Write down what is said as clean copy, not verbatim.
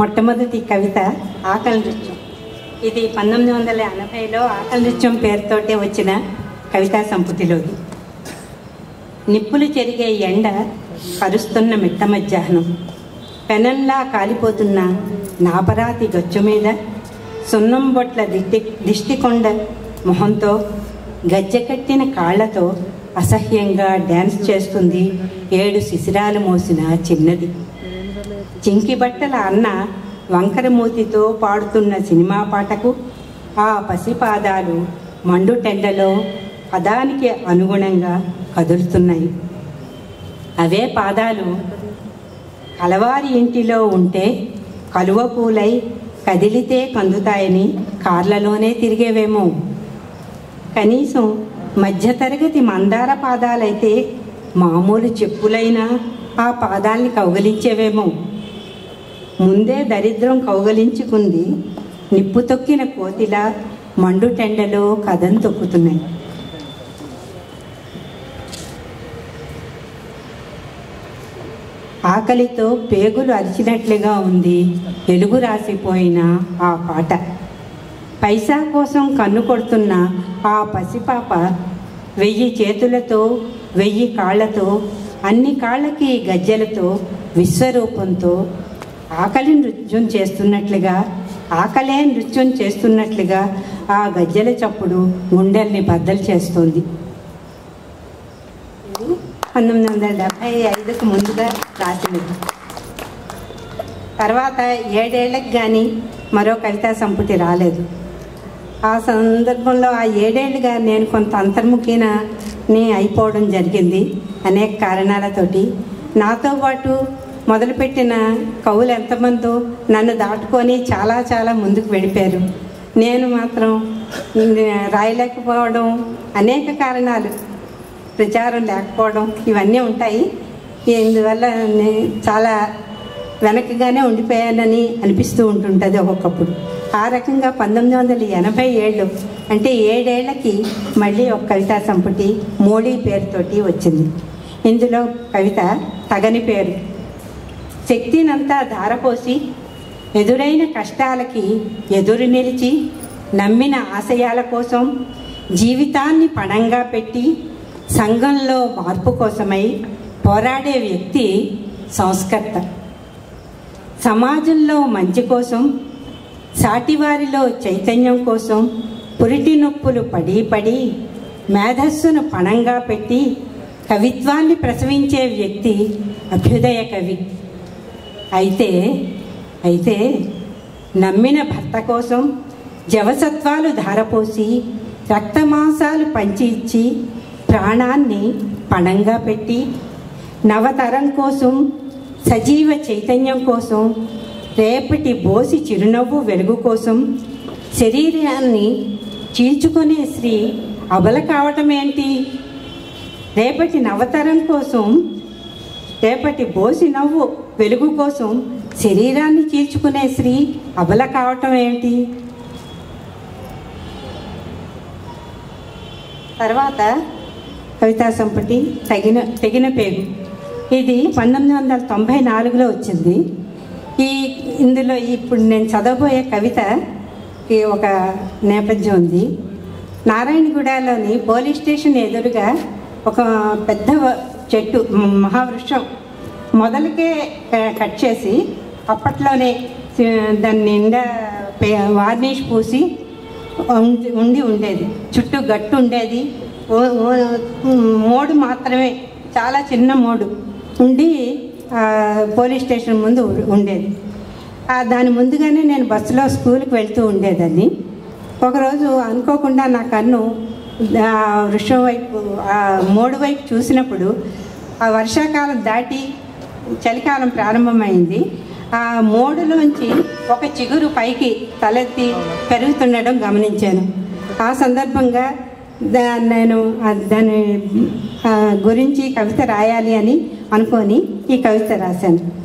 మొట్టమొదటి కవిత ఆకలి నృత్యం. ఇది 1980లో ఆకలి నృత్యం పేరుతోటే వచ్చిన కవితా సంపుతిలోది. నిప్పులు చెరిగే ఎండ కరుస్తున్న మిట్ట మధ్యాహ్నం, పెనంలా కాలిపోతున్న నాపరాతి గచ్చు మీద సున్నం బొట్ల దిష్టికొండ మొహంతో గజ్జెకట్టిన కాళ్లతో అసహ్యంగా డ్యాన్స్ చేస్తుంది 7 శిశిరాలు మోసిన చిన్నది. చింకి బట్టల అన్న వంకరమూతితో పాడుతున్న సినిమా పాటకు ఆ పసిపాదాలు మండుటెండలో పదానికి అనుగుణంగా కదులుతున్నాయి. అవే పాదాలు కలవారి ఇంటిలో ఉంటే కలువ పూలై కదిలితే కందుతాయని కార్లలోనే తిరిగేవేమో. కనీసం మధ్యతరగతి మందార పాదాలైతే మామూలు చెప్పులైనా ఆ పాదాల్ని కౌగలించేవేమో. ముందే దరిద్రం కౌగలించుకుంది. నిప్పు తొక్కిన కోతిలా మండుటెండలో కథం తొక్కుతున్నాయి. ఆకలితో పేగులు అరిచినట్లుగా ఉంది ఎలుగు రాసిపోయిన ఆ పాట. పైసా కోసం కన్ను కొడుతున్న ఆ పసిపాప 1000 చేతులతో 1000 కాళ్లతో అన్ని కాళ్ళకి గజ్జలతో విశ్వరూపంతో ఆకలి నృత్యం చేస్తున్నట్లుగా ఆకలే నృత్యం చేస్తున్నట్లుగా ఆ గజ్జల చప్పుడు గుండెల్ని బద్దలు చేస్తుంది. 1975కు ముందుగా రాసింది. తర్వాత 7 ఏళ్లకు కానీ మరో కవితా సంపుటి రాలేదు. ఆ సందర్భంలో ఆ 7 ఏళ్ళుగా నేను కొంత అంతర్ముఖిని అయిపోవడం జరిగింది అనేక కారణాలతోటి. నాతో పాటు మొదలుపెట్టిన కవులు ఎంతమందో నన్ను దాటుకొని చాలా చాలా ముందుకు వెళ్ళిపోయారు. నేను మాత్రం రాయలేకపోవడం, అనేక కారణాలు, ప్రచారం లేకపోవడం, ఇవన్నీ ఉంటాయి. ఇందువల్ల నేను చాలా వెనకగానే ఉండిపోయానని అనిపిస్తూ ఉంటుంటుంది ఒక్కొక్కప్పుడు. ఆ రకంగా 1987 అంటే 7 ఏళ్లకి మళ్ళీ ఒక కవితా సంపుటి మోడీ పేరుతోటి వచ్చింది. ఇందులో కవిత తగని పేరు. శక్తినంతా ధారపోసి ఎదురైన కష్టాలకి ఎదురు నిలిచి నమ్మిన ఆశయాల కోసం జీవితాన్ని పణంగా పెట్టి సంఘంలో మార్పు కోసమై పోరాడే వ్యక్తి సంస్కర్త. సమాజంలో మంచి కోసం, సాటివారిలో చైతన్యం కోసం పురిటి నొప్పులు పడి పడి మేధస్సును పణంగా పెట్టి కవిత్వాన్ని ప్రసవించే వ్యక్తి అభ్యుదయ కవి. అయితే నమ్మిన భర్త కోసం జవసత్వాలు ధారపోసి రక్తమాంసాలు పంచి ఇచ్చి ప్రాణాన్ని పణంగా పెట్టి నవతరం కోసం, సజీవ చైతన్యం కోసం, రేపటి బోసి చిరునవ్వు వెలుగు కోసం శరీరాన్ని చీల్చుకునే స్త్రీ అబల కావటం ఏంటి? రేపటి నవతరం కోసం, రేపటి బోసి నవ్వు వెలుగు కోసం శరీరాన్ని చీల్చుకునే స్త్రీ అబల కావటం ఏంటి? తర్వాత కవితా సంపుటి తెగిన పేగు. ఇది 1994లో వచ్చింది. ఇందులో ఇప్పుడు నేను చదవబోయే కవితకి ఒక నేపథ్యం ఉంది. నారాయణగూడలోని పోలీస్ స్టేషన్ ఎదురుగా ఒక పెద్ద చెట్టు, మహావృక్షం మొదలకే కట్ చేసి అప్పట్లోనే దాని నిండా వార్నిష్ పూసి ఉండేది. చుట్టూ గట్టు ఉండేది. మోడు మాత్రమే, చాలా చిన్న మోడు ఉండి పోలీస్ స్టేషన్ ముందు ఉండేది. దాని ముందుగానే నేను బస్సులో స్కూల్కి వెళ్తూ ఉండేదాన్ని. ఒకరోజు అనుకోకుండా నా కన్ను వృక్షం వైపు, మోడు వైపు చూసినప్పుడు ఆ వర్షాకాలం దాటి చలికాలం ప్రారంభమైంది. ఆ మోడులోంచి ఒక చిగురు పైకి తలెత్తి పెరుగుతుండడం గమనించాను. ఆ సందర్భంగా నేను దాని గురించి కవిత రాయాలి అని అనుకొని ఈ కవిత రాశాను.